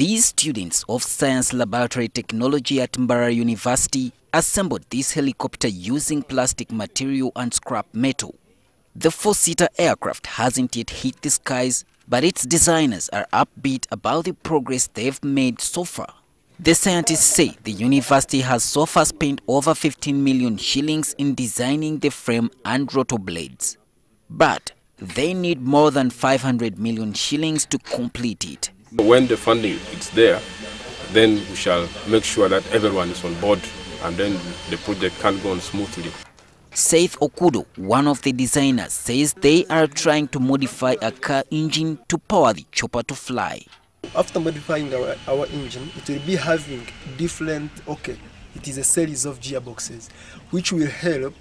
These students of Science Laboratory Technology at Mbarara University assembled this helicopter using plastic material and scrap metal. The four-seater aircraft hasn't yet hit the skies, but its designers are upbeat about the progress they've made so far. The scientists say the university has so far spent over 15 million shillings in designing the frame and rotor blades. But they need more than 500 million shillings to complete it. When the funding is there, then we shall make sure that everyone is on board and then the project can go on smoothly. Seth Okudu, one of the designers, says they are trying to modify a car engine to power the chopper to fly. After modifying our engine, it will be having different, it is a series of gearboxes, which will help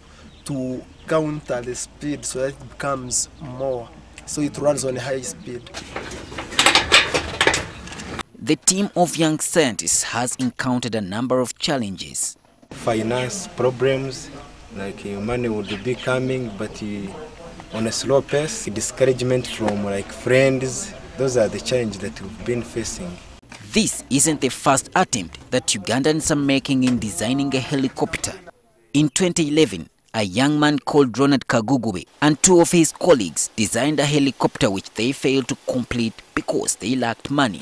to counter the speed so that it becomes more, so it runs on a high speed. The team of young scientists has encountered a number of challenges. Finance problems, like money would be coming, but on a slow pace. Discouragement from friends, those are the challenges that we've been facing. This isn't the first attempt that Ugandans are making in designing a helicopter. In 2011, a young man called Ronald Kagugube and two of his colleagues designed a helicopter which they failed to complete because they lacked money.